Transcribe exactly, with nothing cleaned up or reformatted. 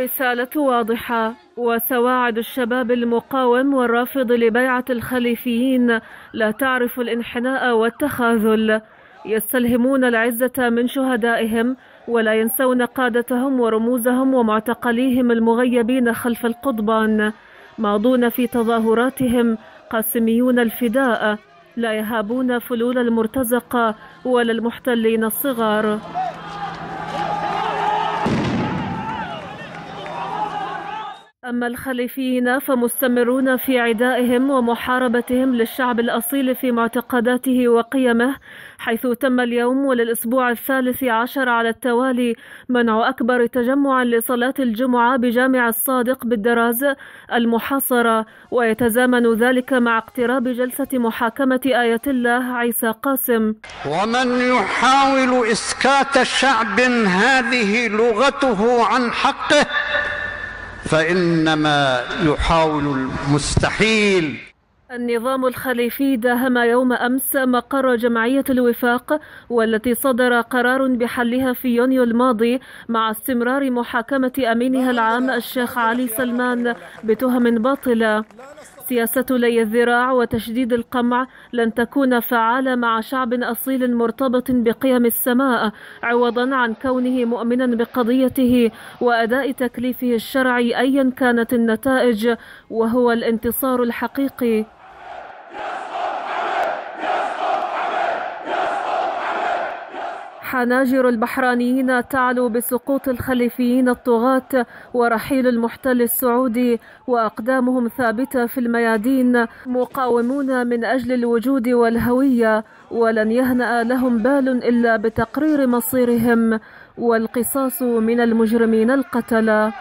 الرسالة واضحة، وسواعد الشباب المقاوم والرافض لبيعة الخليفيين لا تعرف الانحناء والتخاذل، يستلهمون العزة من شهدائهم ولا ينسون قادتهم ورموزهم ومعتقليهم المغيبين خلف القضبان، ماضون في تظاهراتهم قاسميون الفداء، لا يهابون فلول المرتزقة ولا المحتلين الصغار. أما الخليفيين فمستمرون في عدائهم ومحاربتهم للشعب الأصيل في معتقداته وقيمه، حيث تم اليوم وللأسبوع الثالث عشر على التوالي منع أكبر تجمع لصلاة الجمعة بجامع الصادق بالدراز المحاصرة، ويتزامن ذلك مع اقتراب جلسة محاكمة آية الله عيسى قاسم. ومن يحاول إسكات شعب هذه لغته عن حقه فإنما يحاول المستحيل. النظام الخليفي داهم يوم أمس مقر جمعية الوفاق، والتي صدر قرار بحلها في يونيو الماضي، مع استمرار محاكمة أمينها العام الشيخ علي سلمان بتهم باطلة. سياسة لي الذراع وتشديد القمع لن تكون فعالة مع شعب أصيل مرتبط بقيم السماء، عوضا عن كونه مؤمنا بقضيته وأداء تكليفه الشرعي أيا كانت النتائج، وهو الانتصار الحقيقي. حناجر البحرانيين تعلو بسقوط الخليفيين الطغاة ورحيل المحتل السعودي، وأقدامهم ثابتة في الميادين، مقاومون من أجل الوجود والهوية، ولن يهنأ لهم بال إلا بتقرير مصيرهم والقصاص من المجرمين القتلى.